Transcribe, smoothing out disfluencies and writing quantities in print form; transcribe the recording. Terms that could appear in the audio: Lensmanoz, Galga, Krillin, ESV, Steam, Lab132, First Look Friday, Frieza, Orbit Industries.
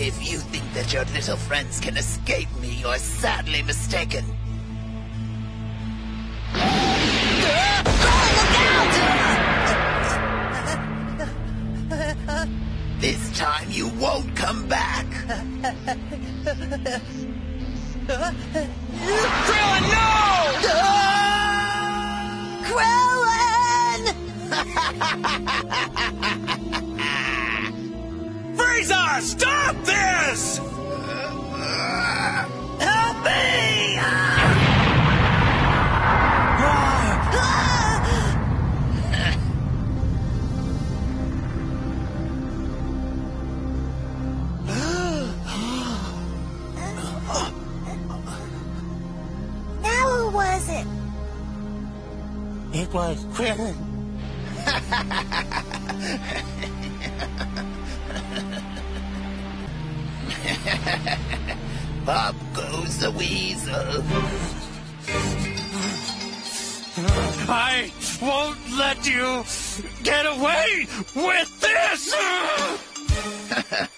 If you think that your little friends can escape me, you're sadly mistaken. Look out! This time you won't come back. Krillin, no! Krillin! Frieza, stop this! Help me! Now who was it? It was Krillin. Up goes the weasel. I won't let you get away with this!